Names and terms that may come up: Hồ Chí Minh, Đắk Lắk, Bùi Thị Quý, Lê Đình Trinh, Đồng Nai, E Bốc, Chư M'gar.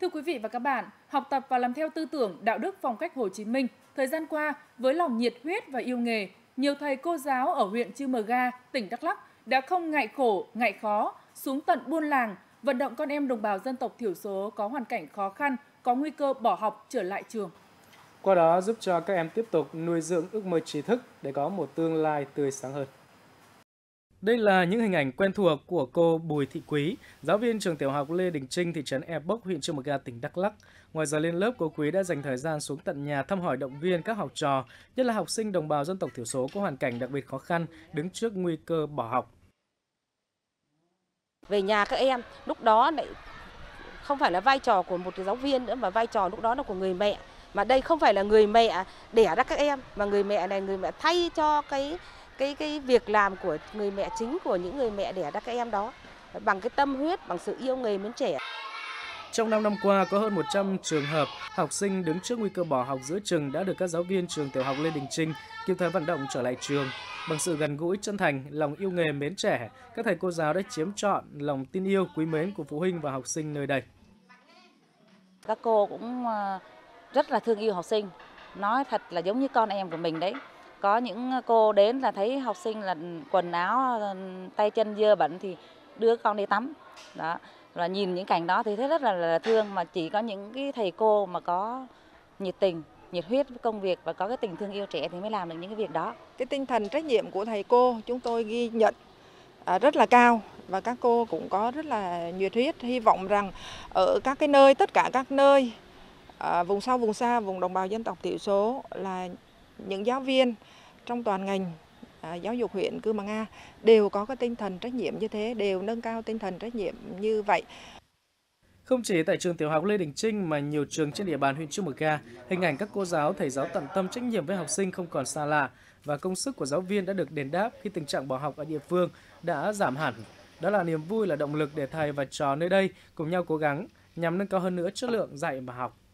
Thưa quý vị và các bạn, học tập và làm theo tư tưởng, đạo đức, phong cách Hồ Chí Minh, thời gian qua, với lòng nhiệt huyết và yêu nghề, nhiều thầy cô giáo ở huyện Chư M'gar, tỉnh Đắk Lắk đã không ngại khổ, ngại khó, xuống tận buôn làng, vận động con em đồng bào dân tộc thiểu số có hoàn cảnh khó khăn, có nguy cơ bỏ học trở lại trường. Qua đó giúp cho các em tiếp tục nuôi dưỡng ước mơ trí thức để có một tương lai tươi sáng hơn. Đây là những hình ảnh quen thuộc của cô Bùi Thị Quý, giáo viên trường tiểu học Lê Đình Trinh, thị trấn E Bốc, huyện Chư M'gar, tỉnh Đắk Lắk. Ngoài giờ lên lớp, cô Quý đã dành thời gian xuống tận nhà thăm hỏi động viên các học trò, nhất là học sinh đồng bào dân tộc thiểu số có hoàn cảnh đặc biệt khó khăn, đứng trước nguy cơ bỏ học. Về nhà các em, lúc đó lại không phải là vai trò của một giáo viên nữa, mà vai trò lúc đó là của người mẹ. Mà đây không phải là người mẹ đẻ ra các em, mà người mẹ này người mẹ thay cho cái việc làm của người mẹ chính của những người mẹ đẻ ra các em đó, bằng cái tâm huyết, bằng sự yêu nghề mến trẻ. Trong 5 năm qua, có hơn 100 trường hợp học sinh đứng trước nguy cơ bỏ học giữa chừng đã được các giáo viên trường tiểu học Lê Đình Trinh kịp thời vận động trở lại trường. Bằng sự gần gũi, chân thành, lòng yêu nghề mến trẻ, các thầy cô giáo đã chiếm trọn lòng tin yêu, quý mến của phụ huynh và học sinh nơi đây. Các cô cũng rất là thương yêu học sinh, nói thật là giống như con em của mình đấy. Có những cô đến là thấy học sinh là quần áo tay chân dơ bẩn thì đưa con đi tắm. Đó, và nhìn những cảnh đó thì thấy rất là thương, mà chỉ có những cái thầy cô mà có nhiệt tình, nhiệt huyết với công việc và có cái tình thương yêu trẻ thì mới làm được những cái việc đó. Cái tinh thần trách nhiệm của thầy cô chúng tôi ghi nhận rất là cao, và các cô cũng có rất là nhiệt huyết, hy vọng rằng ở các cái nơi, tất cả các nơi vùng sâu, vùng xa, vùng đồng bào dân tộc thiểu số là những giáo viên trong toàn ngành giáo dục huyện Chư M'gar đều có cái tinh thần trách nhiệm như thế, đều nâng cao tinh thần trách nhiệm như vậy. Không chỉ tại trường tiểu học Lê Đình Trinh mà nhiều trường trên địa bàn huyện Chư M'gar, hình ảnh các cô giáo, thầy giáo tận tâm trách nhiệm với học sinh không còn xa lạ, và công sức của giáo viên đã được đền đáp khi tình trạng bỏ học ở địa phương đã giảm hẳn. Đó là niềm vui, là động lực để thầy và trò nơi đây cùng nhau cố gắng nhằm nâng cao hơn nữa chất lượng dạy và học.